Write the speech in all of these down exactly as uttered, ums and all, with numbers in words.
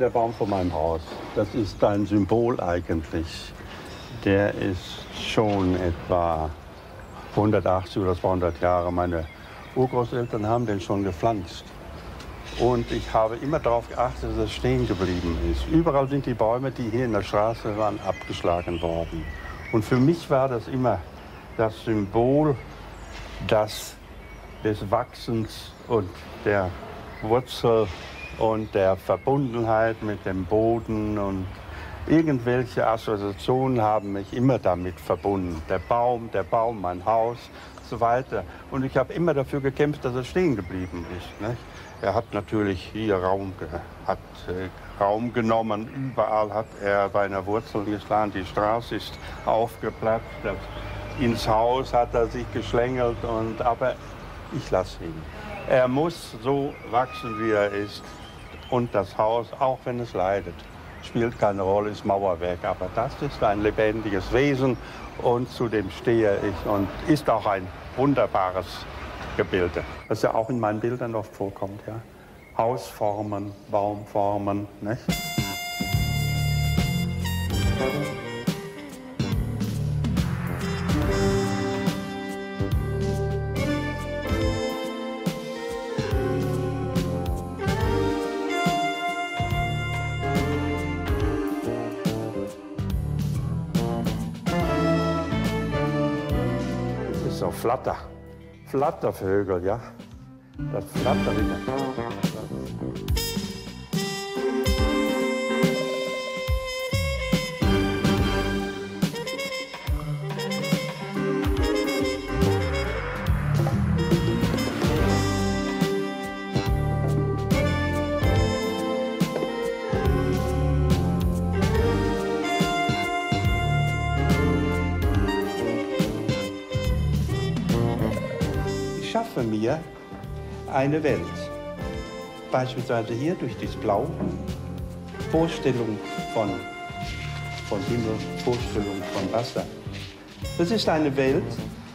der Baum vor meinem Haus. Das ist ein Symbol eigentlich. Der ist schon etwa hundertachtzig oder zweihundert Jahre. Meine Urgroßeltern haben den schon gepflanzt. Und ich habe immer darauf geachtet, dass es stehen geblieben ist. Überall sind die Bäume, die hier in der Straße waren, abgeschlagen worden. Und für mich war das immer das Symbol das, des Wachsens und der Wurzel und der Verbundenheit mit dem Boden. Und irgendwelche Assoziationen haben mich immer damit verbunden. Der Baum, der Baum, mein Haus und so weiter. Und ich habe immer dafür gekämpft, dass es stehen geblieben ist. Nicht? Er hat natürlich hier Raum, hat, äh, Raum genommen, überall hat er seine Wurzeln geschlagen, die Straße ist aufgeplatzt, das, ins Haus hat er sich geschlängelt, und, aber ich lasse ihn. Er muss so wachsen, wie er ist, und das Haus, auch wenn es leidet, spielt keine Rolle, ist Mauerwerk, aber das ist ein lebendiges Wesen und zu dem stehe ich und ist auch ein wunderbares Gebilde, was ja auch in meinen Bildern oft vorkommt. Ja? Hausformen, Baumformen. Ne? Das ist so flatter. Flattervögel, ja. Das Flattern. Mir eine Welt. Beispielsweise hier durch das Blau, Vorstellung von, von Himmel, Vorstellung von Wasser. Das ist eine Welt,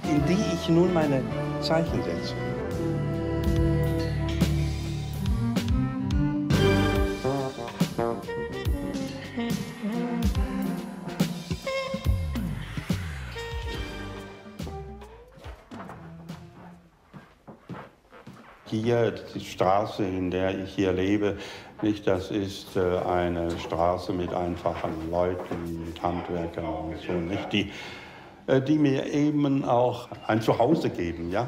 in die ich nun meine Zeichen setze. Hier, die Straße, in der ich hier lebe, nicht, das ist äh, eine Straße mit einfachen Leuten, mit Handwerkern und so, nicht, die, äh, die mir eben auch ein Zuhause geben, ja.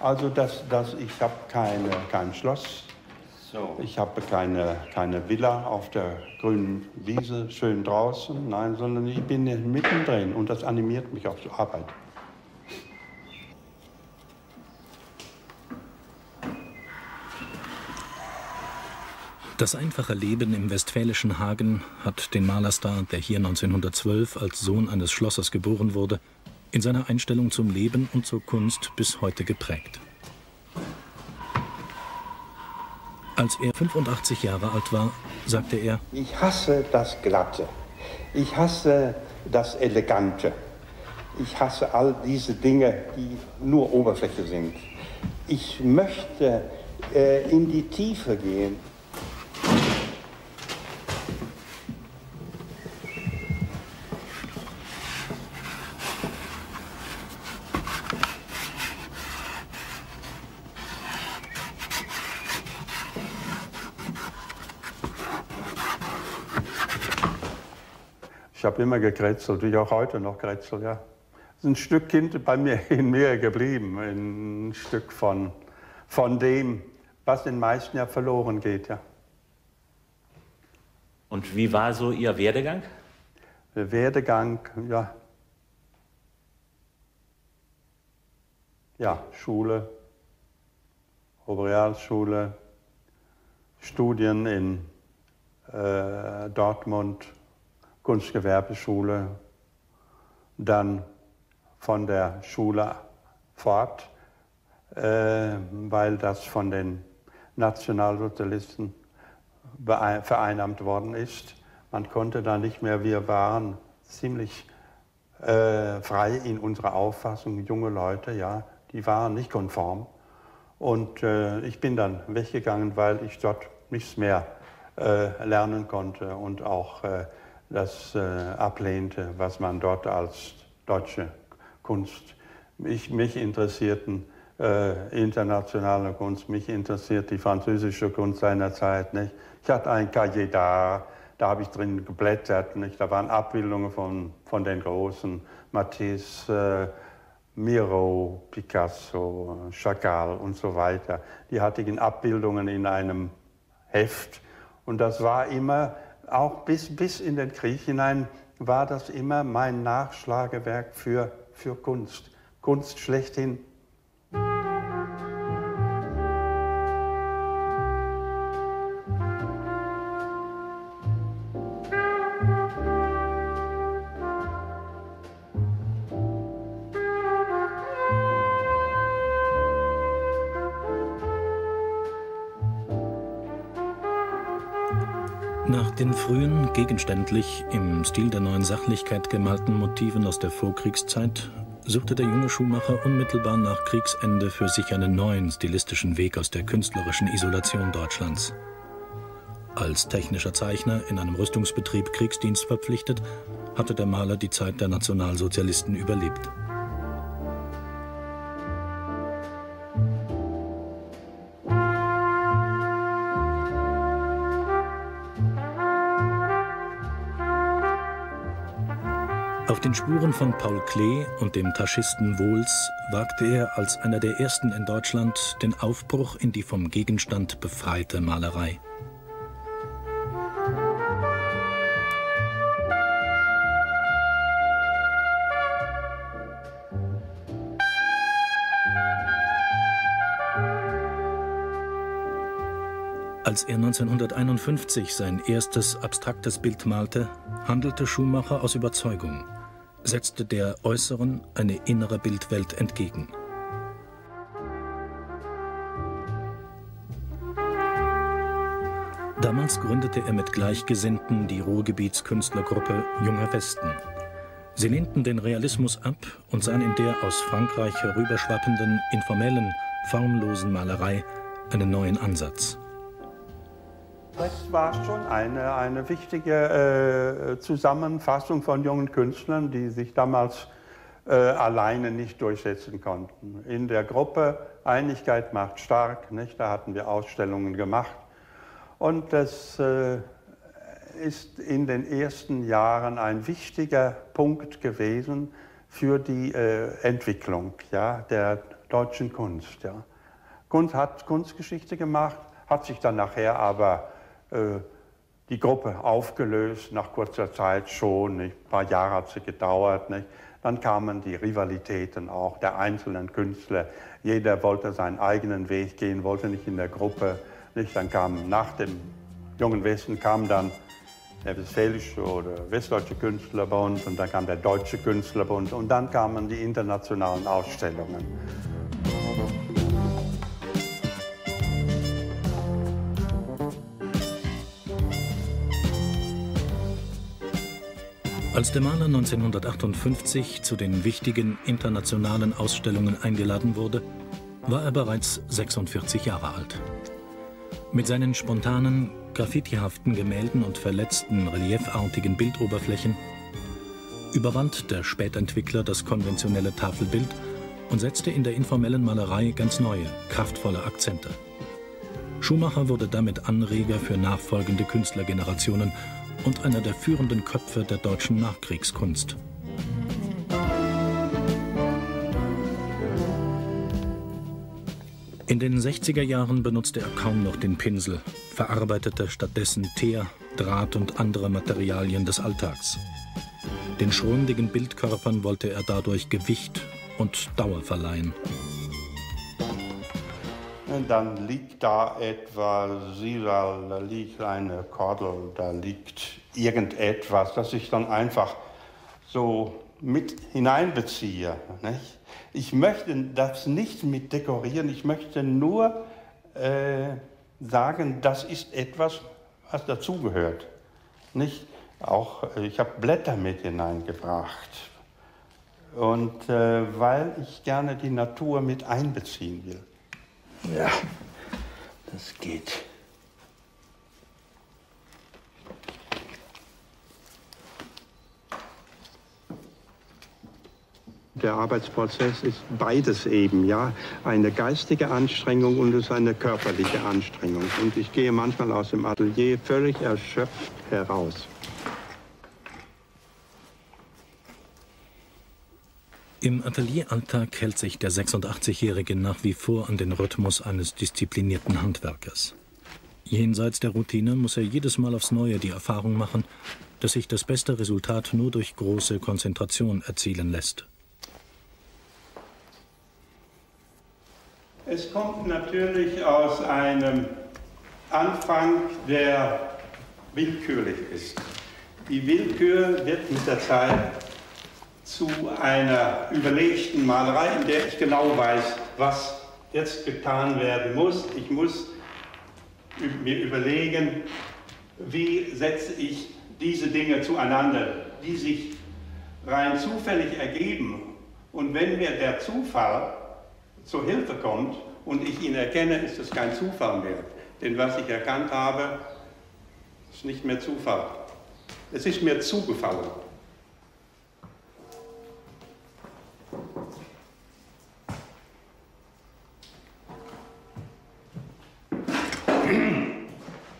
Also das, das, ich habe keine, kein Schloss, so. Ich habe keine, keine Villa auf der grünen Wiese, schön draußen, nein, sondern ich bin mittendrin und das animiert mich auch zur Arbeit. Das einfache Leben im westfälischen Hagen hat den Malerstar, der hier neunzehnhundertzwölf als Sohn eines Schlossers geboren wurde, in seiner Einstellung zum Leben und zur Kunst bis heute geprägt. Als er fünfundachtzig Jahre alt war, sagte er: Ich hasse das Glatte, ich hasse das Elegante, ich hasse all diese Dinge, die nur Oberfläche sind. Ich möchte äh, in die Tiefe gehen. Ich habe immer gekrätzelt, wie auch heute noch krätzel, ja. Es ist ein Stück Kind bei mir in mir geblieben, ein Stück von, von dem, was den meisten ja verloren geht, ja. Und wie war so Ihr Werdegang? Der Werdegang, ja. Ja, Schule, Oberrealschule, Studien in äh, Dortmund, Kunstgewerbeschule, dann von der Schule fort, äh, weil das von den Nationalsozialisten vereinnahmt worden ist. Man konnte da nicht mehr, wir waren ziemlich äh, frei in unserer Auffassung, junge Leute, ja, die waren nicht konform. Und äh, ich bin dann weggegangen, weil ich dort nichts mehr äh, lernen konnte und auch äh, das äh, ablehnte, was man dort als deutsche Kunst, mich, mich interessierten äh, internationale Kunst, mich interessiert die französische Kunst seiner Zeit. Nicht? Ich hatte ein Cahier d'Art, da habe ich drin geblättert, nicht? Da waren Abbildungen von, von den Großen, Matisse, äh, Miro, Picasso, Chagall und so weiter. Die hatten Abbildungen in einem Heft. Und das war immer, auch bis, bis in den Krieg hinein, war das immer mein Nachschlagewerk für, für Kunst. Kunst schlechthin. Nach den frühen, gegenständlich im Stil der neuen Sachlichkeit gemalten Motiven aus der Vorkriegszeit suchte der junge Schumacher unmittelbar nach Kriegsende für sich einen neuen stilistischen Weg aus der künstlerischen Isolation Deutschlands. Als technischer Zeichner in einem Rüstungsbetrieb Kriegsdienst verpflichtet, hatte der Maler die Zeit der Nationalsozialisten überlebt. Auf den Spuren von Paul Klee und dem Taschisten Wols wagte er als einer der ersten in Deutschland den Aufbruch in die vom Gegenstand befreite Malerei. Als er neunzehnhunderteinundfünfzig sein erstes abstraktes Bild malte, handelte Schumacher aus Überzeugung, setzte der äußeren eine innere Bildwelt entgegen. Damals gründete er mit Gleichgesinnten die Ruhrgebietskünstlergruppe Junger Westen. Sie lehnten den Realismus ab und sahen in der aus Frankreich herüberschwappenden, informellen, formlosen Malerei einen neuen Ansatz. Das war schon eine, eine wichtige äh, Zusammenfassung von jungen Künstlern, die sich damals äh, alleine nicht durchsetzen konnten. In der Gruppe Einigkeit macht stark, nicht? Da hatten wir Ausstellungen gemacht. Und das äh, ist in den ersten Jahren ein wichtiger Punkt gewesen für die äh, Entwicklung, ja, der deutschen Kunst. Ja. Kunst hat Kunstgeschichte gemacht, hat sich dann nachher aber die Gruppe aufgelöst, nach kurzer Zeit schon, nicht? Ein paar Jahre hat sie gedauert. Nicht? Dann kamen die Rivalitäten auch der einzelnen Künstler. Jeder wollte seinen eigenen Weg gehen, wollte nicht in der Gruppe. Nicht? Dann kam nach dem Jungen Westen kam dann der Westfälische oder Westdeutsche Künstlerbund und dann kam der Deutsche Künstlerbund und dann kamen die internationalen Ausstellungen. Als der Maler neunzehnhundertachtundfünfzig zu den wichtigen internationalen Ausstellungen eingeladen wurde, war er bereits sechsundvierzig Jahre alt. Mit seinen spontanen, graffitihaften Gemälden und verletzten, reliefartigen Bildoberflächen überwand der Spätentwickler das konventionelle Tafelbild und setzte in der informellen Malerei ganz neue, kraftvolle Akzente. Schumacher wurde damit Anreger für nachfolgende Künstlergenerationen und einer der führenden Köpfe der deutschen Nachkriegskunst. In den sechziger Jahren benutzte er kaum noch den Pinsel, verarbeitete stattdessen Teer, Draht und andere Materialien des Alltags. Den schrundigen Bildkörpern wollte er dadurch Gewicht und Dauer verleihen. Und dann liegt da etwa Sisal, da liegt eine Kordel, da liegt irgendetwas, das ich dann einfach so mit hineinbeziehe. Nicht? Ich möchte das nicht mit dekorieren, ich möchte nur äh, sagen, das ist etwas, was dazugehört. Auch ich habe Blätter mit hineingebracht, und äh, weil ich gerne die Natur mit einbeziehen will. Ja, das geht. Der Arbeitsprozess ist beides eben, ja, eine geistige Anstrengung und es ist eine körperliche Anstrengung. Und ich gehe manchmal aus dem Atelier völlig erschöpft heraus. Im Atelieralltag hält sich der sechsundachtzigjährige nach wie vor an den Rhythmus eines disziplinierten Handwerkers. Jenseits der Routine muss er jedes Mal aufs Neue die Erfahrung machen, dass sich das beste Resultat nur durch große Konzentration erzielen lässt. Es kommt natürlich aus einem Anfang, der willkürlich ist. Die Willkür wird mit der Zeit zu einer überlegten Malerei, in der ich genau weiß, was jetzt getan werden muss. Ich muss mir überlegen, wie setze ich diese Dinge zueinander, die sich rein zufällig ergeben. Und wenn mir der Zufall zur Hilfe kommt und ich ihn erkenne, ist es kein Zufall mehr. Denn was ich erkannt habe, ist nicht mehr Zufall. Es ist mir zugefallen.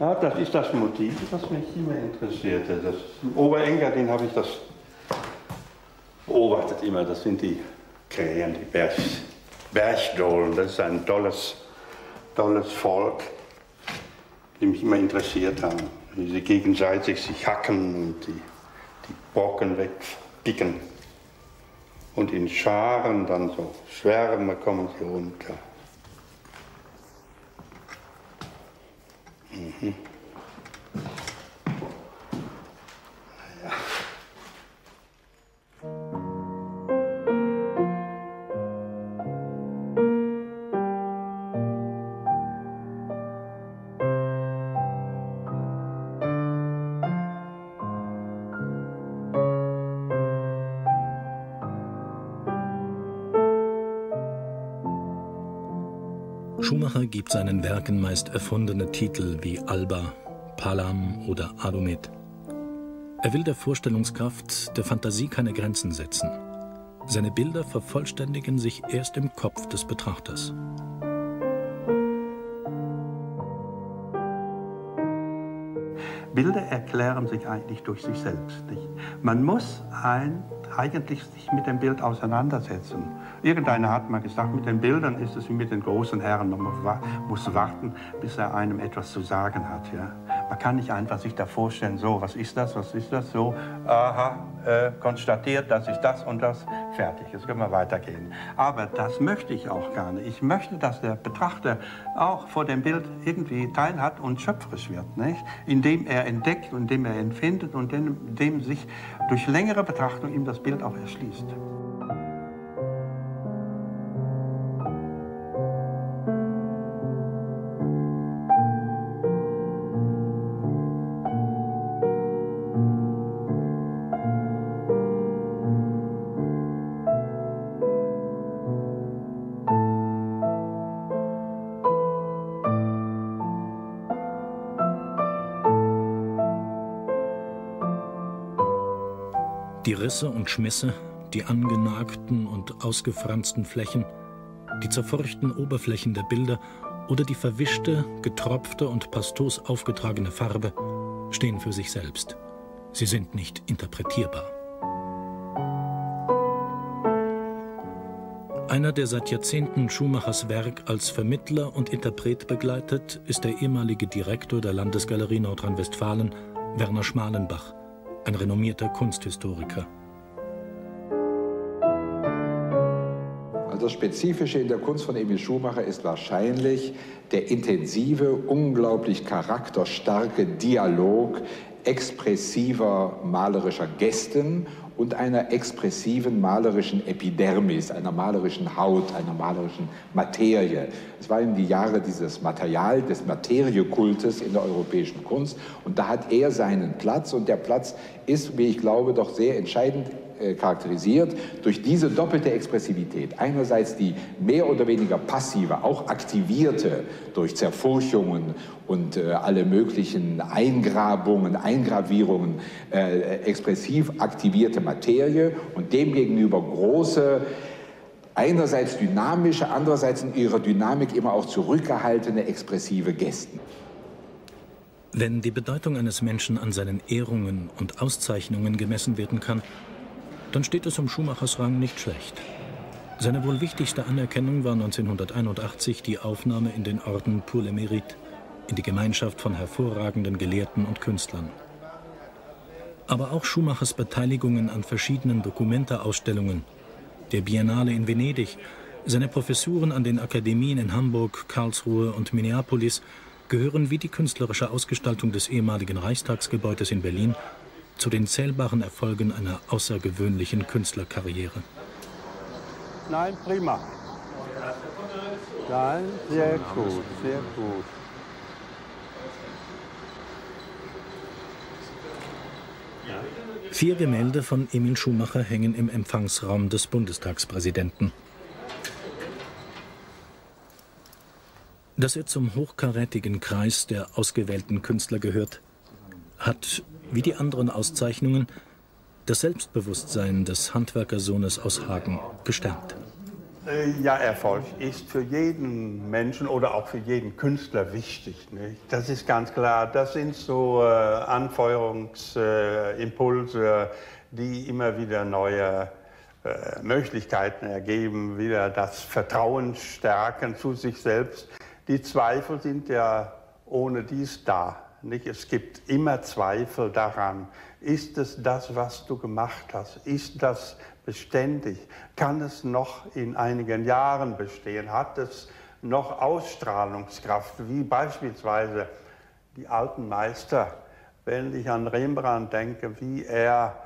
Ja, das ist das Motiv, das mich immer interessierte. Das Oberenker, den habe ich das beobachtet immer. Das sind die Krähen, die Berg, Bergdohlen. Das ist ein tolles, tolles Volk, die mich immer interessiert haben. Wie sie gegenseitig sich hacken und die, die Brocken wegpicken. Und in Scharen dann so Schwärme kommen sie runter. Mhm. Ja. Schumacher gibt seinen Werken meist erfundene Titel wie Alba, Palam oder Adomet. Er will der Vorstellungskraft, der Fantasie keine Grenzen setzen. Seine Bilder vervollständigen sich erst im Kopf des Betrachters. Bilder erklären sich eigentlich durch sich selbst. Nicht? Man muss ein, eigentlich sich mit dem Bild auseinandersetzen. Irgendeiner hat mal gesagt, mit den Bildern ist es wie mit den großen Herren. Man muss warten, bis er einem etwas zu sagen hat. Ja? Man kann nicht einfach sich da vorstellen, so, was ist das, was ist das, so, aha, äh, konstatiert, dass ich das und das, fertig, jetzt können wir weitergehen. Aber das möchte ich auch gar nicht. Ich möchte, dass der Betrachter auch vor dem Bild irgendwie teilhat und schöpferisch wird, nicht? Indem er entdeckt, indem er empfindet und indem sich durch längere Betrachtung ihm das Bild auch erschließt. Die Risse und Schmisse, die angenagten und ausgefransten Flächen, die zerfurchten Oberflächen der Bilder oder die verwischte, getropfte und pastos aufgetragene Farbe stehen für sich selbst. Sie sind nicht interpretierbar. Einer, der seit Jahrzehnten Schumachers Werk als Vermittler und Interpret begleitet, ist der ehemalige Direktor der Landesgalerie Nordrhein-Westfalen, Werner Schmalenbach. Ein renommierter Kunsthistoriker. Also das Spezifische in der Kunst von Emil Schumacher ist wahrscheinlich der intensive, unglaublich charakterstarke Dialog expressiver malerischer Gesten und einer expressiven malerischen Epidermis, einer malerischen Haut, einer malerischen Materie. Es waren die Jahre dieses Material, des Materiekultes in der europäischen Kunst. Und da hat er seinen Platz. Und der Platz ist, wie ich glaube, doch sehr entscheidend äh, charakterisiert durch diese doppelte Expressivität. Einerseits die mehr oder weniger passive, auch aktivierte durch Zerfurchungen und äh, alle möglichen Eingrabungen, Eingravierungen äh, expressiv aktivierte Materie und demgegenüber große, einerseits dynamische, andererseits in ihrer Dynamik immer auch zurückgehaltene expressive Gesten. Wenn die Bedeutung eines Menschen an seinen Ehrungen und Auszeichnungen gemessen werden kann, dann steht es um Schumachers Rang nicht schlecht. Seine wohl wichtigste Anerkennung war neunzehnhunderteinundachtzig die Aufnahme in den Orden Pour le Mérite, in die Gemeinschaft von hervorragenden Gelehrten und Künstlern. Aber auch Schumachers Beteiligungen an verschiedenen Dokumenta-Ausstellungen, der Biennale in Venedig, seine Professuren an den Akademien in Hamburg, Karlsruhe und Minneapolis gehören wie die künstlerische Ausgestaltung des ehemaligen Reichstagsgebäudes in Berlin zu den zählbaren Erfolgen einer außergewöhnlichen Künstlerkarriere. Nein, prima. Nein, sehr gut, sehr gut. Vier Gemälde von Emil Schumacher hängen im Empfangsraum des Bundestagspräsidenten. Dass er zum hochkarätigen Kreis der ausgewählten Künstler gehört, hat, wie die anderen Auszeichnungen, das Selbstbewusstsein des Handwerkersohnes aus Hagen gestärkt. Ja, Erfolg ist für jeden Menschen oder auch für jeden Künstler wichtig, nicht? Das ist ganz klar. Das sind so äh, Anfeuerungsimpulse, äh, die immer wieder neue äh, Möglichkeiten ergeben, wieder das Vertrauen stärken zu sich selbst. Die Zweifel sind ja ohne dies da, nicht? Es gibt immer Zweifel daran. Ist es das, was du gemacht hast? Ist das beständig? Kann es noch in einigen Jahren bestehen? Hat es noch Ausstrahlungskraft? Wie beispielsweise die alten Meister, wenn ich an Rembrandt denke, wie er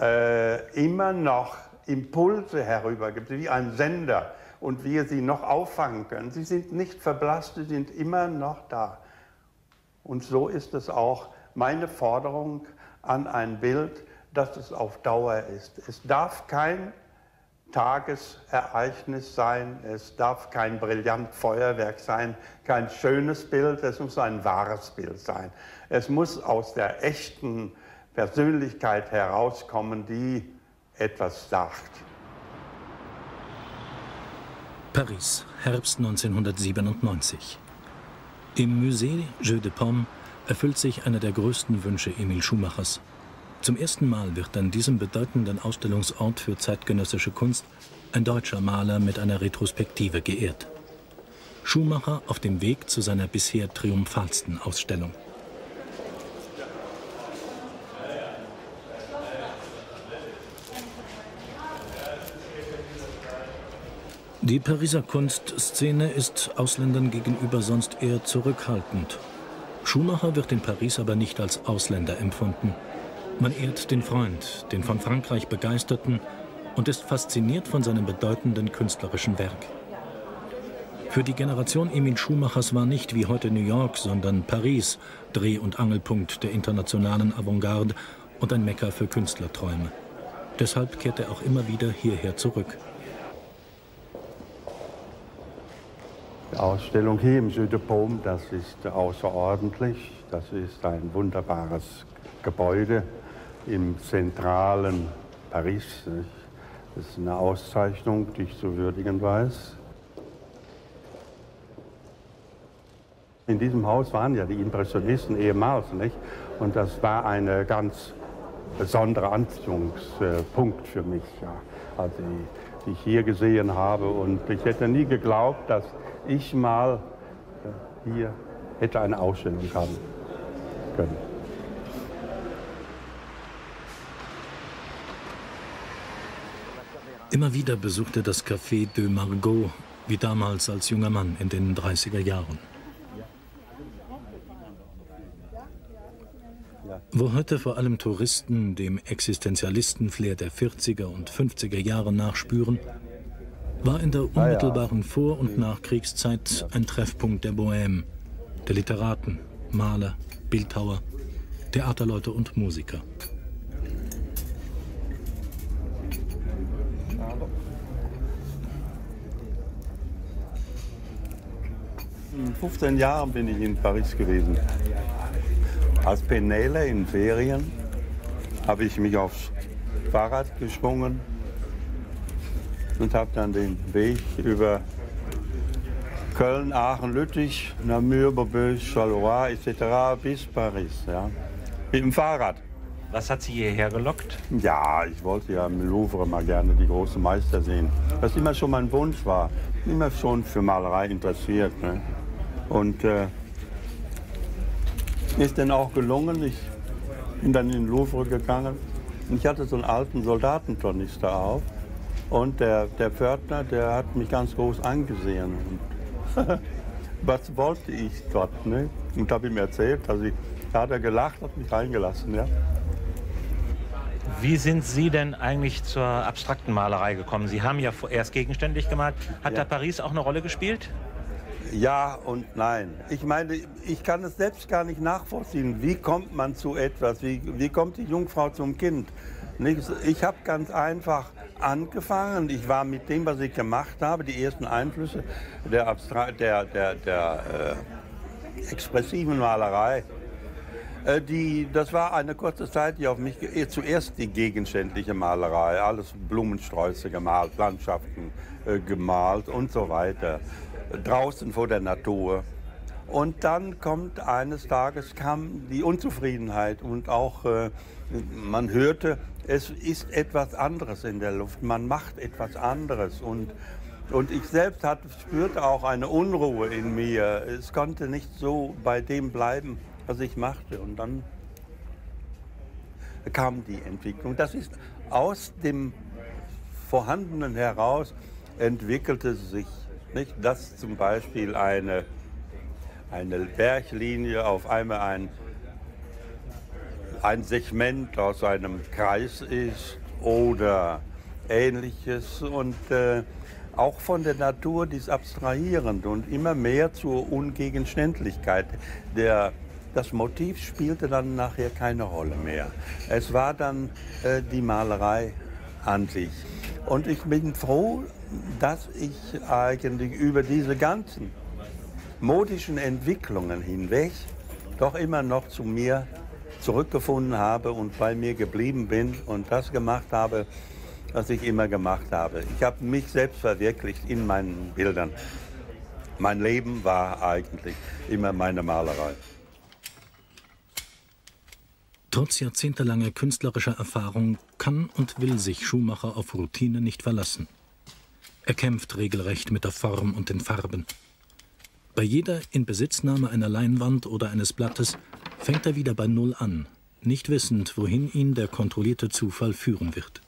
äh, immer noch Impulse herübergibt, wie ein Sender. Und wir sie noch auffangen können. Sie sind nicht verblasst, sie sind immer noch da. Und so ist es auch meine Forderung an ein Bild, dass es auf Dauer ist. Es darf kein Tagesereignis sein, es darf kein Brillantfeuerwerk sein, kein schönes Bild, es muss ein wahres Bild sein. Es muss aus der echten Persönlichkeit herauskommen, die etwas sagt. Paris, Herbst neunzehnhundertsiebenundneunzig. Im Musée Jeu de Paume erfüllt sich einer der größten Wünsche Emil Schumachers. Zum ersten Mal wird an diesem bedeutenden Ausstellungsort für zeitgenössische Kunst ein deutscher Maler mit einer Retrospektive geehrt. Schumacher auf dem Weg zu seiner bisher triumphalsten Ausstellung. Die Pariser Kunstszene ist Ausländern gegenüber sonst eher zurückhaltend. Schumacher wird in Paris aber nicht als Ausländer empfunden. Man ehrt den Freund, den von Frankreich Begeisterten, und ist fasziniert von seinem bedeutenden künstlerischen Werk. Für die Generation Emil Schumachers war nicht wie heute New York, sondern Paris Dreh- und Angelpunkt der internationalen Avantgarde und ein Mekka für Künstlerträume. Deshalb kehrt er auch immer wieder hierher zurück. Die Ausstellung hier im Jeu de Paume, das ist außerordentlich. Das ist ein wunderbares Gebäude im zentralen Paris. Das ist eine Auszeichnung, die ich zu würdigen weiß. In diesem Haus waren ja die Impressionisten ehemals, nicht? Und das war ein ganz besonderer Anziehungspunkt für mich, ja. Also, die ich hier gesehen habe, und ich hätte nie geglaubt, dass ich mal hier hätte eine Ausstellung haben können. Immer wieder besuchte das Café de Margot, wie damals als junger Mann in den dreißiger Jahren. Wo heute vor allem Touristen dem Existenzialisten-Flair der vierziger und fünfziger Jahre nachspüren, war in der unmittelbaren Vor- und Nachkriegszeit ein Treffpunkt der Bohème, der Literaten, Maler, Bildhauer, Theaterleute und Musiker. fünfzehn Jahren bin ich in Paris gewesen. Als Penele in Ferien habe ich mich aufs Fahrrad geschwungen und habe dann den Weg über Köln, Aachen, Lüttich, Namur, Beaubeu, Charleroi et cetera bis Paris, ja, mit dem Fahrrad. Was hat Sie hierher gelockt? Ja, ich wollte ja im Louvre mal gerne die großen Meister sehen, was immer schon mein Wunsch war. Immer schon für Malerei interessiert, ne? Und äh, ist dann auch gelungen. Ich bin dann in den Louvre gegangen. Und ich hatte so einen alten Soldatentornister auf. Und der, der Pförtner, der hat mich ganz groß angesehen. Und was wollte ich dort? Ne? Und habe ihm erzählt, also ich, da hat er gelacht, hat mich reingelassen. Ja? Wie sind Sie denn eigentlich zur abstrakten Malerei gekommen? Sie haben ja erst gegenständlich gemalt. Hat ja. da Paris auch eine Rolle gespielt? Ja und nein. Ich meine, ich kann es selbst gar nicht nachvollziehen. Wie kommt man zu etwas? Wie, wie kommt die Jungfrau zum Kind? Ich habe ganz einfach angefangen. Ich war mit dem, was ich gemacht habe, die ersten Einflüsse der, Abstra der, der, der äh, expressiven Malerei. Die, das war eine kurze Zeit, die auf mich, zuerst die gegenständliche Malerei, alles Blumensträuße gemalt, Landschaften äh, gemalt und so weiter, draußen vor der Natur. Und dann kommt eines Tages, kam die Unzufriedenheit und auch, äh, man hörte, es ist etwas anderes in der Luft, man macht etwas anderes. Und, und ich selbst hatte, spürte auch eine Unruhe in mir, es konnte nicht so bei dem bleiben, was ich machte. Und dann kam die Entwicklung. Das ist aus dem Vorhandenen heraus entwickelte sich, nicht? Dass zum Beispiel eine, eine Berglinie auf einmal ein, ein Segment aus einem Kreis ist oder Ähnliches. Und äh, auch von der Natur dies abstrahierend und immer mehr zur Ungegenständlichkeit der. Das Motiv spielte dann nachher keine Rolle mehr. Es war dann äh, die Malerei an sich. Und ich bin froh, dass ich eigentlich über diese ganzen modischen Entwicklungen hinweg doch immer noch zu mir zurückgefunden habe und bei mir geblieben bin und das gemacht habe, was ich immer gemacht habe. Ich habe mich selbst verwirklicht in meinen Bildern. Mein Leben war eigentlich immer meine Malerei. Trotz jahrzehntelanger künstlerischer Erfahrung kann und will sich Schumacher auf Routine nicht verlassen. Er kämpft regelrecht mit der Form und den Farben. Bei jeder Inbesitznahme einer Leinwand oder eines Blattes fängt er wieder bei Null an, nicht wissend, wohin ihn der kontrollierte Zufall führen wird.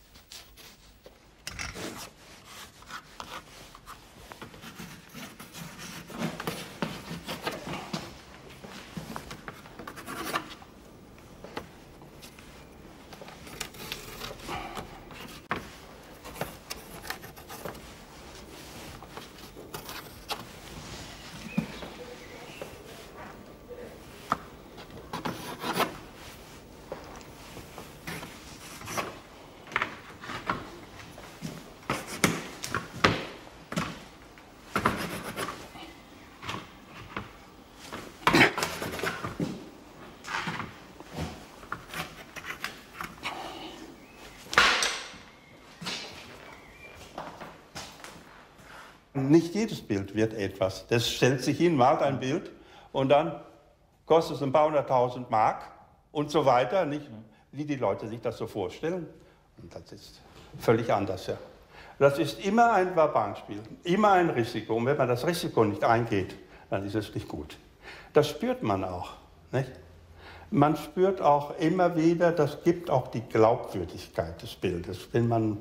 Nicht jedes Bild wird etwas. Das stellt sich hin, malt ein Bild und dann kostet es ein paar hunderttausend Mark und so weiter, nicht, wie die Leute sich das so vorstellen. Und das ist völlig anders. Ja. Das ist immer ein Bar-Bank-Spiel, immer ein Risiko. Und wenn man das Risiko nicht eingeht, dann ist es nicht gut. Das spürt man auch. Nicht? Man spürt auch immer wieder, das gibt auch die Glaubwürdigkeit des Bildes, wenn man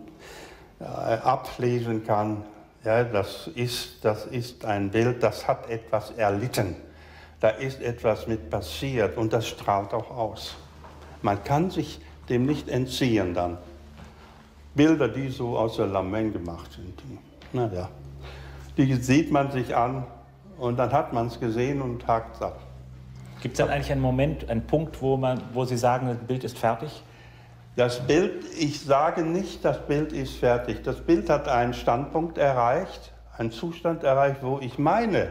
äh, ablesen kann, ja, das ist, das ist ein Bild, das hat etwas erlitten. Da ist etwas mit passiert und das strahlt auch aus. Man kann sich dem nicht entziehen dann. Bilder, die so aus der Lameng gemacht sind, na ja, die sieht man sich an und dann hat man es gesehen und hakt es ab. Gibt es dann eigentlich einen Moment, einen Punkt, wo, man, wo Sie sagen, das Bild ist fertig? Das Bild, ich sage nicht, das Bild ist fertig. Das Bild hat einen Standpunkt erreicht, einen Zustand erreicht, wo ich meine,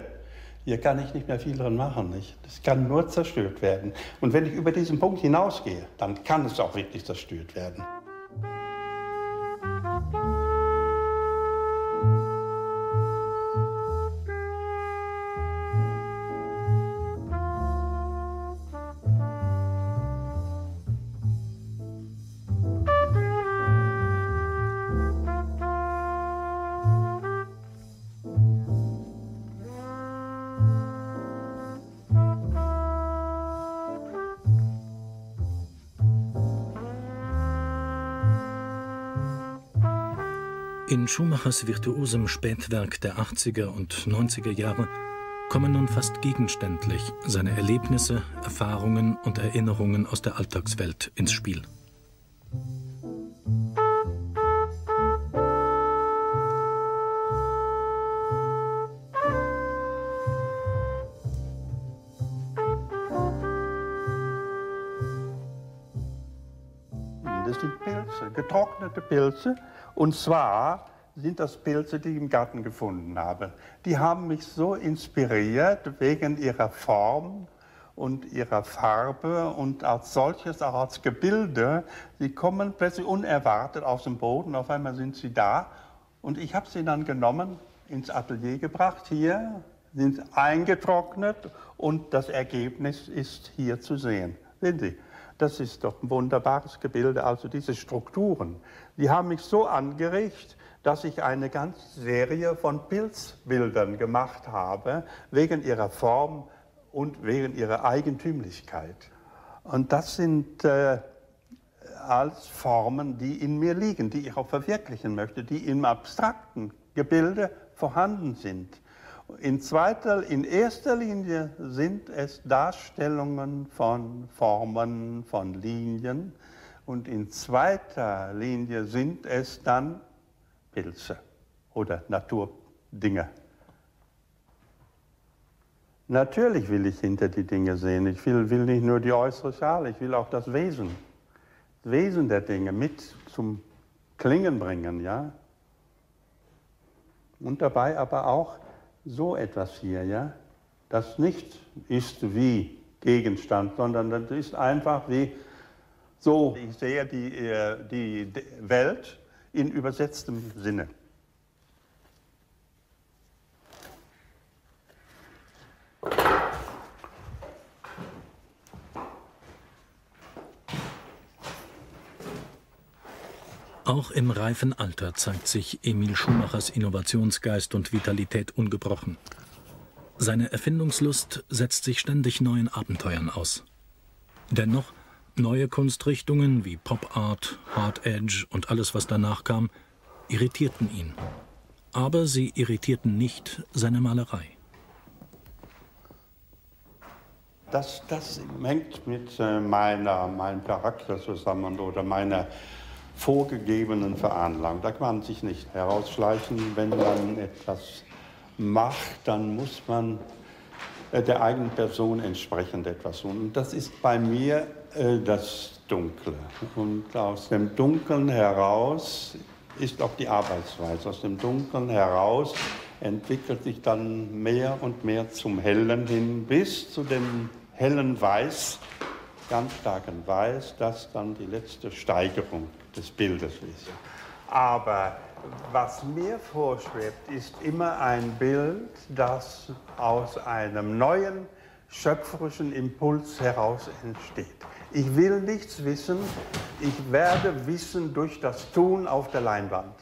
Hier kann ich nicht mehr viel dran machen. Nicht? Das kann nur zerstört werden. Und wenn ich über diesen Punkt hinausgehe, dann kann es auch wirklich zerstört werden. In Schumachers virtuosem Spätwerk der achtziger und neunziger Jahre kommen nun fast gegenständlich seine Erlebnisse, Erfahrungen und Erinnerungen aus der Alltagswelt ins Spiel. Das sind Pilze, getrocknete Pilze. Und zwar sind das Pilze, die ich im Garten gefunden habe. Die haben mich so inspiriert wegen ihrer Form und ihrer Farbe und als solches, auch als Gebilde. Sie kommen plötzlich unerwartet aus dem Boden, auf einmal sind sie da. Und ich habe sie dann genommen, ins Atelier gebracht, hier sind sie eingetrocknet und das Ergebnis ist hier zu sehen. Sehen Sie? Das ist doch ein wunderbares Gebilde, also diese Strukturen. Die haben mich so angeregt, dass ich eine ganze Serie von Pilzbildern gemacht habe, wegen ihrer Form und wegen ihrer Eigentümlichkeit. Und das sind äh, als Formen, die in mir liegen, die ich auch verwirklichen möchte, die im abstrakten Gebilde vorhanden sind. In zweiter, in erster Linie sind es Darstellungen von Formen, von Linien. Und in zweiter Linie sind es dann Pilze oder Naturdinge. Natürlich will ich hinter die Dinge sehen. Ich will, will nicht nur die äußere Schale, ich will auch das Wesen. Das Wesen der Dinge mit zum Klingen bringen, ja. Und dabei aber auch so etwas hier, ja, das nicht ist wie Gegenstand, sondern das ist einfach wie so. Ich sehe die, die Welt in übersetztem Sinne. Auch im reifen Alter zeigt sich Emil Schumachers Innovationsgeist und Vitalität ungebrochen. Seine Erfindungslust setzt sich ständig neuen Abenteuern aus. Dennoch, neue Kunstrichtungen wie Pop Art, Hard Edge und alles, was danach kam, irritierten ihn. Aber sie irritierten nicht seine Malerei. Das, das hängt mit meiner, meinem Charakter zusammen oder meiner vorgegebenen Veranlagung. Da kann man sich nicht herausschleichen. Wenn man etwas macht, dann muss man der eigenen Person entsprechend etwas tun. Und das ist bei mir äh, das Dunkle. Und aus dem Dunkeln heraus ist auch die Arbeitsweise. Aus dem Dunkeln heraus entwickelt sich dann mehr und mehr zum Hellen hin, bis zu dem hellen Weiß, ganz starken Weiß, das dann die letzte Steigerung des Bildes ist. Aber was mir vorschwebt, ist immer ein Bild, das aus einem neuen schöpferischen Impuls heraus entsteht. Ich will nichts wissen, ich werde wissen durch das Tun auf der Leinwand.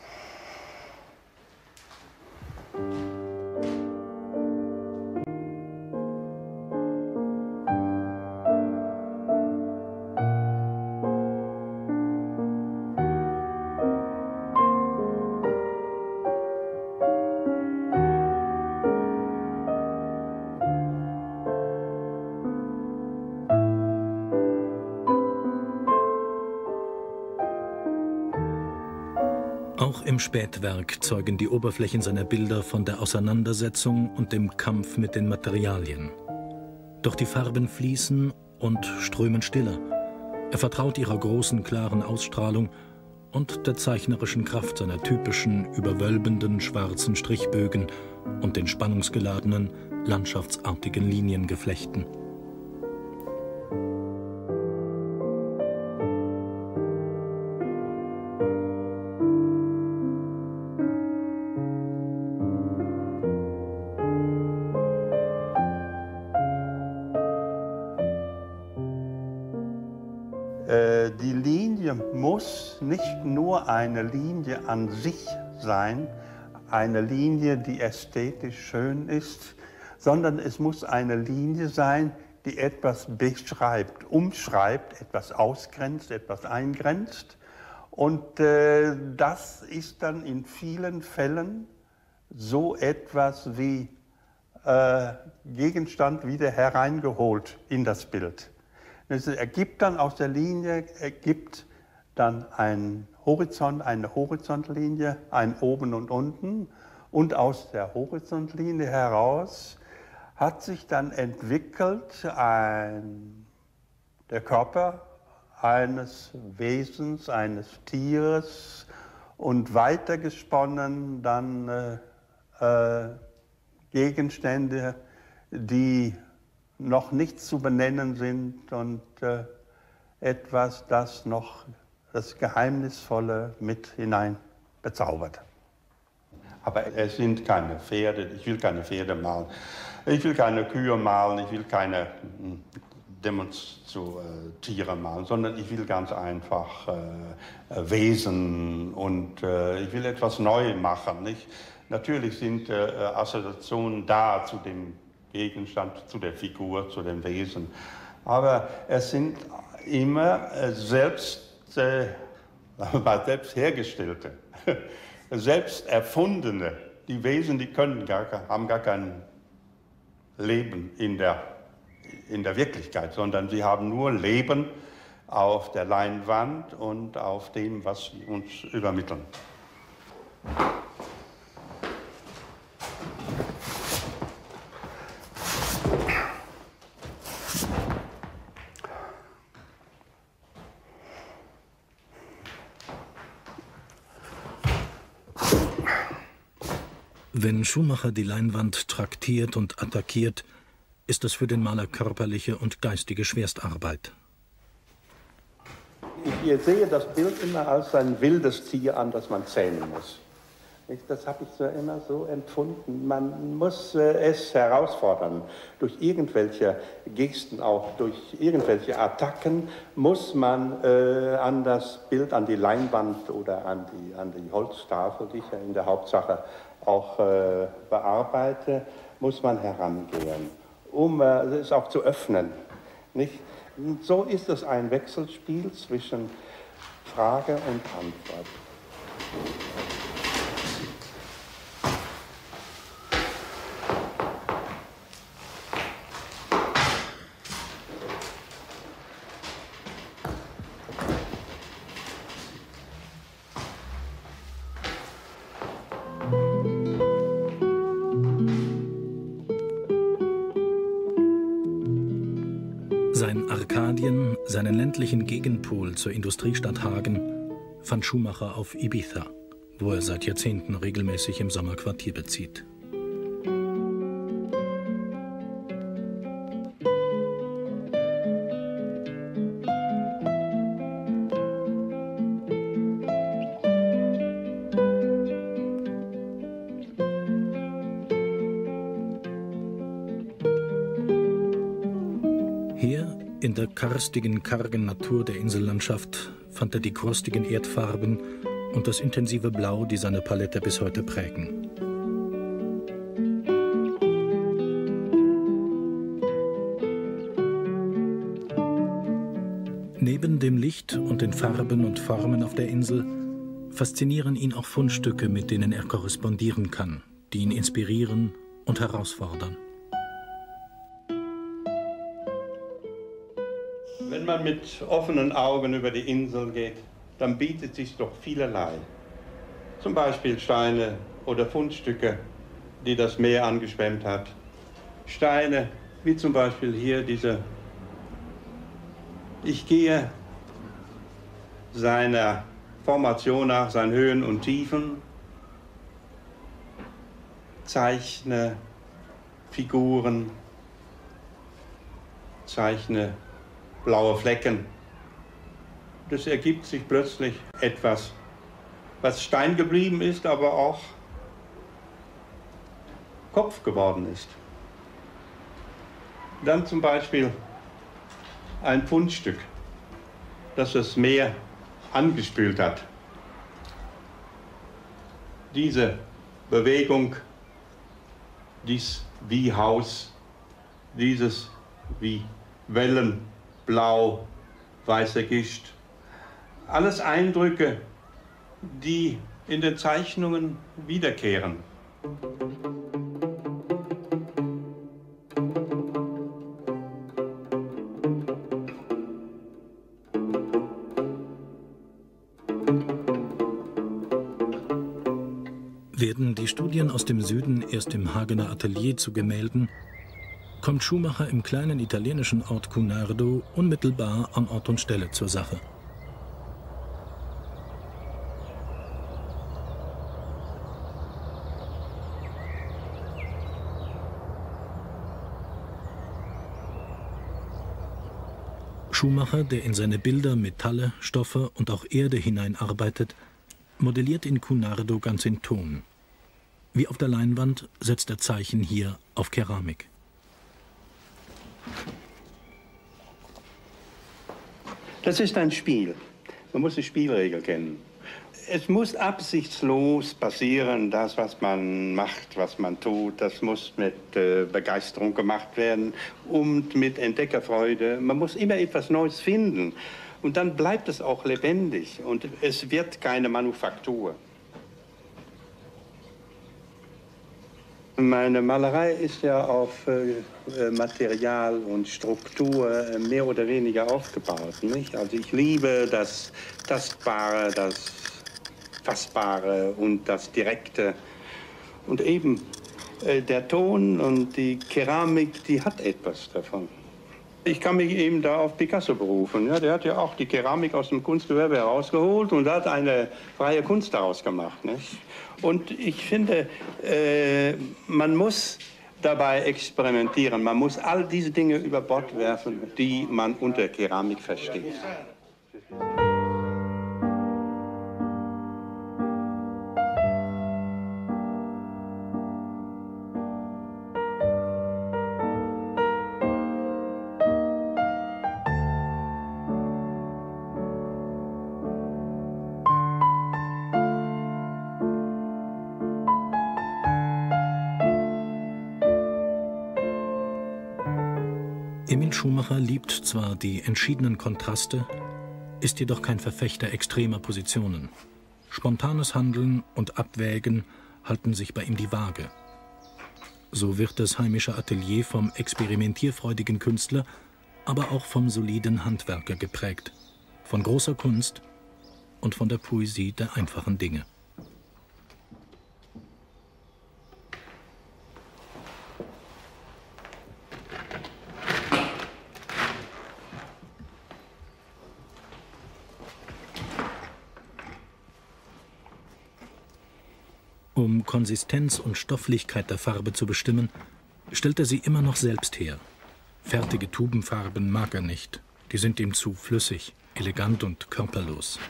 Im Spätwerk zeugen die Oberflächen seiner Bilder von der Auseinandersetzung und dem Kampf mit den Materialien. Doch die Farben fließen und strömen stiller. Er vertraut ihrer großen, klaren Ausstrahlung und der zeichnerischen Kraft seiner typischen, überwölbenden, schwarzen Strichbögen und den spannungsgeladenen, landschaftsartigen Liniengeflechten. Nicht nur eine Linie an sich sein, eine Linie, die ästhetisch schön ist, sondern es muss eine Linie sein, die etwas beschreibt, umschreibt, etwas ausgrenzt, etwas eingrenzt. Und äh, das ist dann in vielen Fällen so etwas wie äh, Gegenstand wieder hereingeholt in das Bild. Es ergibt dann aus der Linie, ergibt dann ein Horizont, eine Horizontlinie, ein Oben und Unten. Und aus der Horizontlinie heraus hat sich dann entwickelt ein, der Körper eines Wesens, eines Tieres und weitergesponnen dann äh, äh, Gegenstände, die noch nicht zu benennen sind und äh, etwas, das noch das Geheimnisvolle mit hinein bezaubert. Aber es sind keine Pferde, ich will keine Pferde malen, ich will keine Kühe malen, ich will keine Demonstrantiere malen, sondern ich will ganz einfach äh, Wesen und äh, ich will etwas Neues machen. Nicht? Natürlich sind äh, Assoziationen da zu dem Gegenstand, zu der Figur, zu dem Wesen, aber es sind immer äh, selbst selbst hergestellte, selbst erfundene, die Wesen, die können gar, haben gar kein Leben in der, in der Wirklichkeit, sondern sie haben nur Leben auf der Leinwand und auf dem, was sie uns übermitteln. Wenn Schumacher die Leinwand traktiert und attackiert, ist es für den Maler körperliche und geistige Schwerstarbeit. Ich sehe das Bild immer als ein wildes Tier an, das man zähmen muss. Das habe ich so immer so empfunden. Man muss es herausfordern. Durch irgendwelche Gesten, auch durch irgendwelche Attacken, muss man äh, an das Bild, an die Leinwand oder an die, an die Holztafel, die ich ja in der Hauptsache auch äh, bearbeite, muss man herangehen, um äh, es auch zu öffnen. Nicht? So ist es ein Wechselspiel zwischen Frage und Antwort. Seinen ländlichen Gegenpol zur Industriestadt Hagen fand Schumacher auf Ibiza, wo er seit Jahrzehnten regelmäßig im Sommer Quartier bezieht. In der kargen Natur der Insellandschaft fand er die krustigen Erdfarben und das intensive Blau, die seine Palette bis heute prägen. Neben dem Licht und den Farben und Formen auf der Insel faszinieren ihn auch Fundstücke, mit denen er korrespondieren kann, die ihn inspirieren und herausfordern. Wenn man mit offenen Augen über die Insel geht, dann bietet sich doch vielerlei. Zum Beispiel Steine oder Fundstücke, die das Meer angeschwemmt hat. Steine, wie zum Beispiel hier diese. Ich gehe seiner Formation nach, seinen Höhen und Tiefen. zeichne Figuren, zeichne blaue Flecken. Das ergibt sich plötzlich etwas, was Stein geblieben ist, aber auch Kopf geworden ist. Dann zum Beispiel ein Fundstück, das das Meer angespült hat. Diese Bewegung, dies wie Haus, dieses wie Wellen, blau, weißer Gischt. Alles Eindrücke, die in den Zeichnungen wiederkehren. Werden die Studien aus dem Süden erst im Hagener Atelier zu Gemälden, kommt Schumacher im kleinen italienischen Ort Cunardo unmittelbar an Ort und Stelle zur Sache. Schumacher, der in seine Bilder Metalle, Stoffe und auch Erde hineinarbeitet, modelliert in Cunardo ganz in Ton. Wie auf der Leinwand setzt er Zeichen hier auf Keramik. Das ist ein Spiel. Man muss die Spielregel kennen. Es muss absichtslos passieren, das, was man macht, was man tut. Das muss mit äh, Begeisterung gemacht werden und mit Entdeckerfreude. Man muss immer etwas Neues finden. Und dann bleibt es auch lebendig und es wird keine Manufaktur. Meine Malerei ist ja auf äh, Material und Struktur mehr oder weniger aufgebaut, nicht? Also ich liebe das Tastbare, das Fassbare und das Direkte. Und eben äh, der Ton und die Keramik, die hat etwas davon. Ich kann mich eben da auf Picasso berufen. Ja, der hat ja auch die Keramik aus dem Kunstgewerbe herausgeholt und hat eine freie Kunst daraus gemacht, nicht? Und ich finde, äh, man muss dabei experimentieren. Man muss all diese Dinge über Bord werfen, die man unter Keramik versteht. Schumacher liebt zwar die entschiedenen Kontraste, ist jedoch kein Verfechter extremer Positionen. Spontanes Handeln und Abwägen halten sich bei ihm die Waage. So wird das heimische Atelier vom experimentierfreudigen Künstler, aber auch vom soliden Handwerker geprägt, von großer Kunst und von der Poesie der einfachen Dinge. Um Konsistenz und Stofflichkeit der Farbe zu bestimmen, stellt er sie immer noch selbst her. Fertige Tubenfarben mag er nicht. Die sind ihm zu flüssig, elegant und körperlos.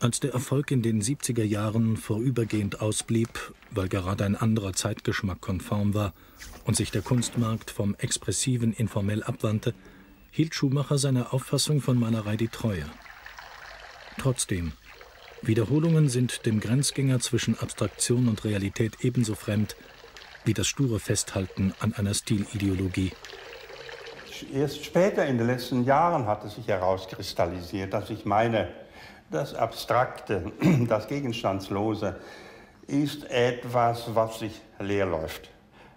Als der Erfolg in den siebziger Jahren vorübergehend ausblieb, weil gerade ein anderer Zeitgeschmack konform war und sich der Kunstmarkt vom Expressiven informell abwandte, hielt Schumacher seiner Auffassung von Malerei die Treue. Trotzdem, Wiederholungen sind dem Grenzgänger zwischen Abstraktion und Realität ebenso fremd wie das sture Festhalten an einer Stilideologie. Erst später in den letzten Jahren hat es sich herauskristallisiert, dass ich meine, das Abstrakte, das Gegenstandslose ist etwas, was sich leer läuft.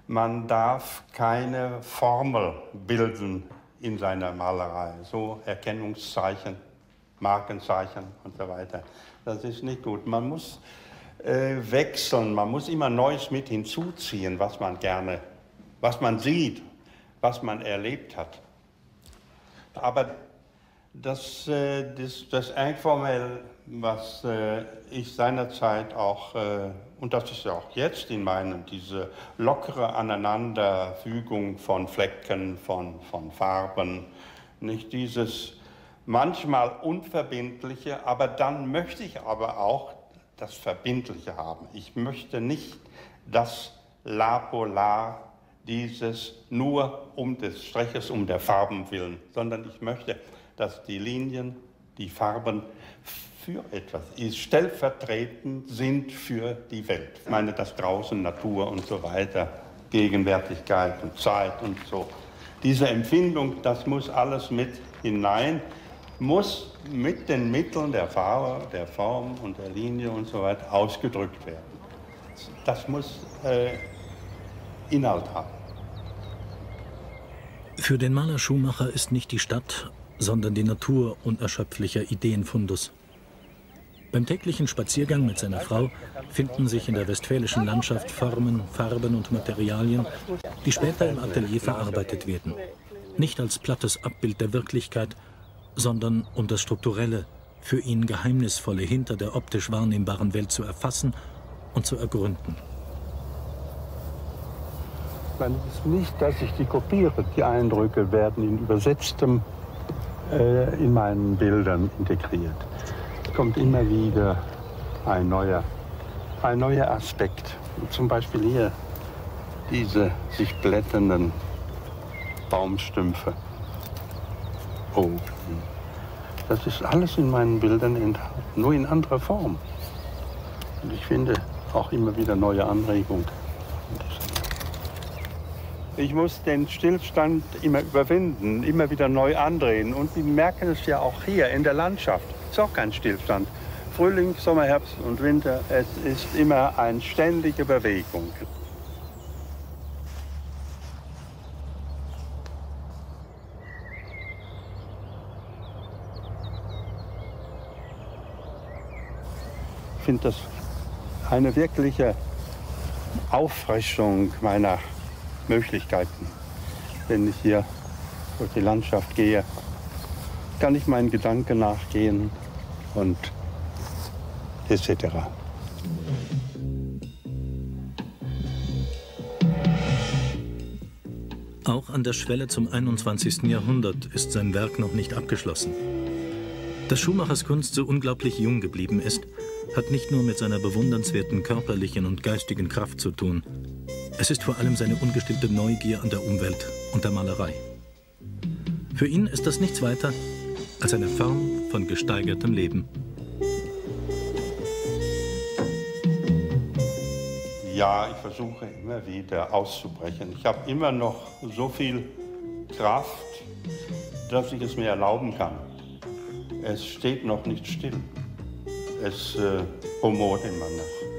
Man darf keine Formel bilden in seiner Malerei, so Erkennungszeichen, Markenzeichen und so weiter. Das ist nicht gut. Man muss äh, wechseln, man muss immer Neues mit hinzuziehen, was man gerne, was man sieht, was man erlebt hat. Aber Das, das, das Informell, was ich seinerzeit auch, und das ist ja auch jetzt in meinem, diese lockere Aneinanderfügung von Flecken, von, von Farben, nicht dieses manchmal Unverbindliche, aber dann möchte ich aber auch das Verbindliche haben. Ich möchte nicht das La Polar, dieses nur um des Striches, um der Farben willen, sondern ich möchte, dass die Linien, die Farben für etwas ist, stellvertretend sind für die Welt. Ich meine, dass draußen Natur und so weiter, Gegenwärtigkeit und Zeit und so. Diese Empfindung, das muss alles mit hinein, muss mit den Mitteln der Farbe, der Form und der Linie und so weiter ausgedrückt werden. Das muss äh, Inhalt haben. Für den Maler Schumacher ist nicht die Stadt, sondern die Natur unerschöpflicher Ideenfundus. Beim täglichen Spaziergang mit seiner Frau finden sich in der westfälischen Landschaft Formen, Farben und Materialien, die später im Atelier verarbeitet werden. Nicht als plattes Abbild der Wirklichkeit, sondern um das Strukturelle, für ihn Geheimnisvolle hinter der optisch wahrnehmbaren Welt zu erfassen und zu ergründen. Man ist nicht, dass ich die kopiere. Die Eindrücke werden in übersetztem äh, in meinen Bildern integriert. Es kommt immer wieder ein neuer, ein neuer Aspekt. Zum Beispiel hier diese sich blätternden Baumstümpfe. Oh. Das ist alles in meinen Bildern enthalten, nur in anderer Form. Und ich finde auch immer wieder neue Anregungen. Ich muss den Stillstand immer überwinden, immer wieder neu andrehen. Und wir merken es ja auch hier in der Landschaft. Es ist auch kein Stillstand. Frühling, Sommer, Herbst und Winter, es ist immer eine ständige Bewegung. Ich finde das eine wirkliche Auffrischung meiner Möglichkeiten. Wenn ich hier durch die Landschaft gehe, kann ich meinen Gedanken nachgehen und et cetera. Auch an der Schwelle zum einundzwanzigsten Jahrhundert ist sein Werk noch nicht abgeschlossen. Dass Schumachers Kunst so unglaublich jung geblieben ist, hat nicht nur mit seiner bewundernswerten körperlichen und geistigen Kraft zu tun. Es ist vor allem seine ungestillte Neugier an der Umwelt und der Malerei. Für ihn ist das nichts weiter als eine Form von gesteigertem Leben. Ja, ich versuche immer wieder auszubrechen. Ich habe immer noch so viel Kraft, dass ich es mir erlauben kann. Es steht noch nicht still. Es äh, humort immer noch.